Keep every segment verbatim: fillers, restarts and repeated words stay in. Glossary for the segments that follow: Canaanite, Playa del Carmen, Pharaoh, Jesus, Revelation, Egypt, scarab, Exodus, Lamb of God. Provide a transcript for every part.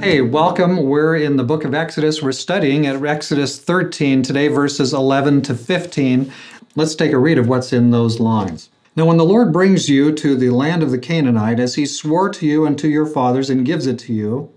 Hey, welcome. We're in the book of Exodus. We're studying at Exodus thirteen today, verses eleven to fifteen. Let's take a read of what's in those lines. Now, when the Lord brings you to the land of the Canaanite, as he swore to you and to your fathers and gives it to you,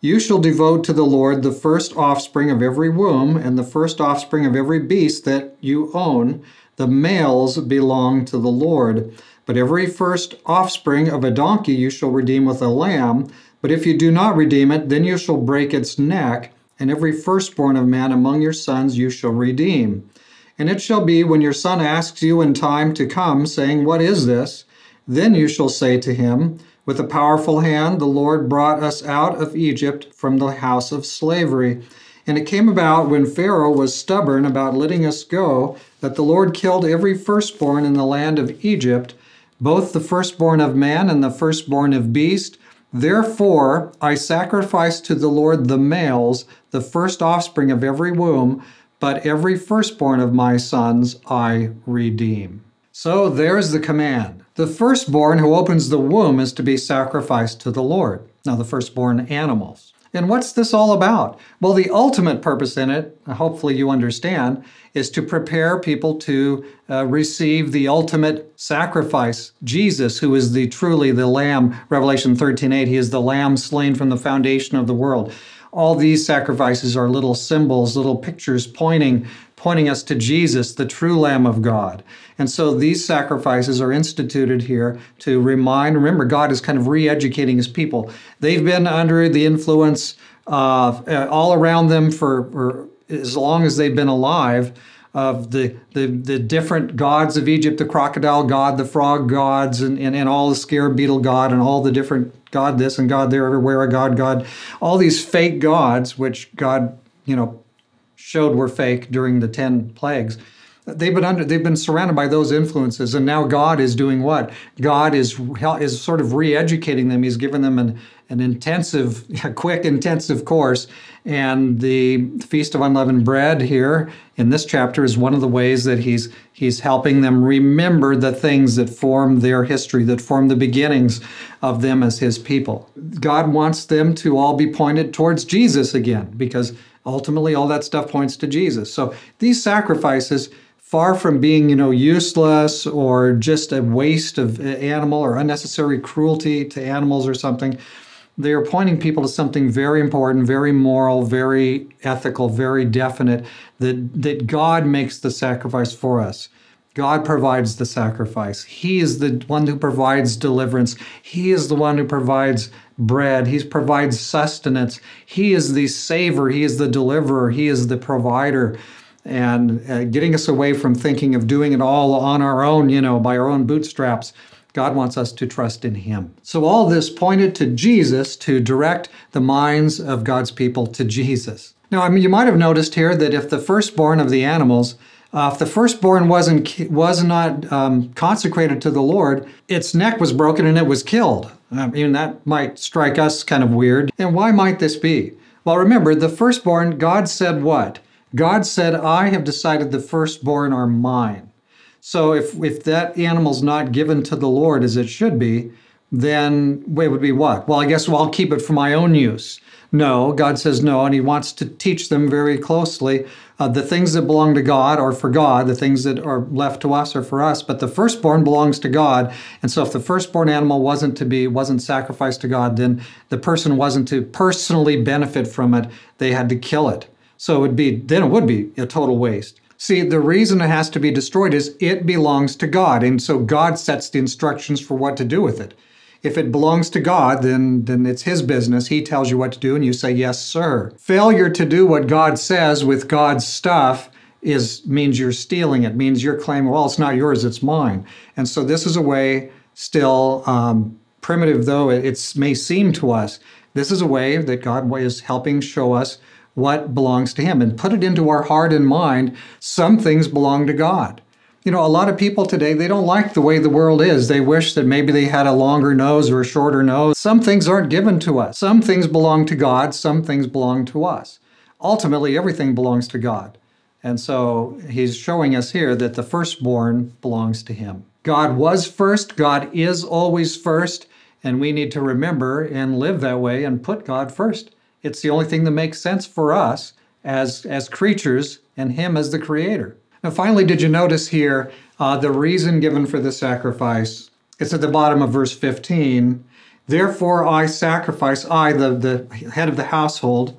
you shall devote to the Lord the first offspring of every womb and the first offspring of every beast that you own. The males belong to the Lord. But every first offspring of a donkey you shall redeem with a lamb. But if you do not redeem it, then you shall break its neck. And every firstborn of man among your sons you shall redeem. And it shall be when your son asks you in time to come, saying, "What is this?" Then you shall say to him, "With a powerful hand the Lord brought us out of Egypt from the house of slavery. And it came about when Pharaoh was stubborn about letting us go, that the Lord killed every firstborn in the land of Egypt, both the firstborn of man and the firstborn of beast. Therefore I sacrifice to the Lord the males, the first offspring of every womb, but every firstborn of my sons I redeem." So there's the command. The firstborn who opens the womb is to be sacrificed to the Lord. Now, the firstborn animals. And what's this all about? Well, the ultimate purpose in it, hopefully you understand, is to prepare people to uh, receive the ultimate sacrifice, Jesus, who is the truly the Lamb. Revelation thirteen eight, he is the Lamb slain from the foundation of the world. All these sacrifices are little symbols, little pictures pointing, pointing us to Jesus, the true Lamb of God. And so these sacrifices are instituted here to remind, remember, God is kind of re-educating his people. They've been under the influence of uh, all around them for, for as long as they've been alive, of the, the, the different gods of Egypt, the crocodile god, the frog gods, and, and, and all the scarab beetle god, and all the different God this and God there, everywhere, a God, God, all these fake gods, which God, you know, showed were fake during the ten plagues. They've been under, they've been surrounded by those influences, and now God is doing what? God is is sort of re-educating them. He's given them an an intensive, a quick, intensive course, and the Feast of Unleavened Bread here in this chapter is one of the ways that he's he's helping them remember the things that form their history, that form the beginnings of them as his people. God wants them to all be pointed towards Jesus again, because ultimately all that stuff points to Jesus. So these sacrifices, far from being, you know, useless or just a waste of animal or unnecessary cruelty to animals or something, they are pointing people to something very important, very moral, very ethical, very definite, that, that God makes the sacrifice for us. God provides the sacrifice. He is the one who provides deliverance. He is the one who provides bread. He provides sustenance. He is the savior. He is the deliverer. He is the provider. And uh, getting us away from thinking of doing it all on our own, you know, by our own bootstraps. God wants us to trust in him. So all this pointed to Jesus, to direct the minds of God's people to Jesus. Now, I mean, you might have noticed here that if the firstborn of the animals, uh, if the firstborn wasn't was not um, consecrated to the Lord, its neck was broken and it was killed. I mean, that might strike us kind of weird. And why might this be? Well, remember, the firstborn, God said what? God said, "I have decided the firstborn are mine." So if, if that animal's not given to the Lord as it should be, then it would be what? Well, I guess well, I'll keep it for my own use. No, God says no, and he wants to teach them very closely. Uh, the things that belong to God are for God. The things that are left to us are for us, but the firstborn belongs to God. And so if the firstborn animal wasn't to be, wasn't sacrificed to God, then the person wasn't to personally benefit from it. They had to kill it. So it would be, then it would be a total waste. See, the reason it has to be destroyed is it belongs to God, and so God sets the instructions for what to do with it. If it belongs to God, then, then it's his business. He tells you what to do, and you say, "Yes, sir." Failure to do what God says with God's stuff is means you're stealing it, means you're claiming, "Well, it's not yours, it's mine." And so this is a way still, um, primitive though it it's, may seem to us, this is a way that God is helping show us what belongs to him and put it into our heart and mind. Some things belong to God. You know, a lot of people today, they don't like the way the world is. They wish that maybe they had a longer nose or a shorter nose. Some things aren't given to us. Some things belong to God. Some things belong to us. Ultimately, everything belongs to God. And so he's showing us here that the firstborn belongs to him. God was first, God is always first, and we need to remember and live that way and put God first. It's the only thing that makes sense for us as, as creatures and him as the creator. Now finally, did you notice here uh, the reason given for the sacrifice? It's at the bottom of verse fifteen. Therefore I sacrifice, I, the, the head of the household,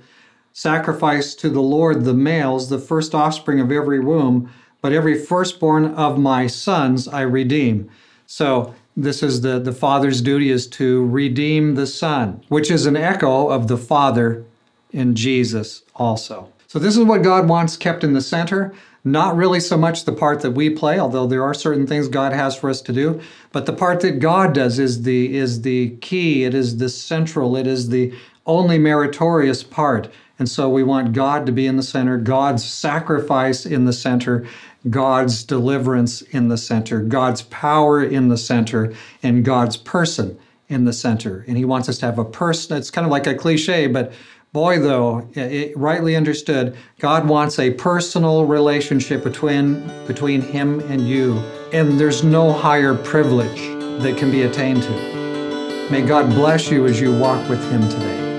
sacrifice to the Lord the males, the first offspring of every womb, but every firstborn of my sons I redeem. So this is the, the father's duty is to redeem the son, which is an echo of the Father in Jesus also. So this is what God wants kept in the center, not really so much the part that we play, although there are certain things God has for us to do, but the part that God does is the, is the key, it is the central, it is the only meritorious part. And so we want God to be in the center, God's sacrifice in the center, God's deliverance in the center, God's power in the center, and God's person in the center. And he wants us to have a person. It's kind of like a cliche, but boy, though, it, rightly understood, God wants a personal relationship between, between him and you. And there's no higher privilege that can be attained to. May God bless you as you walk with him today.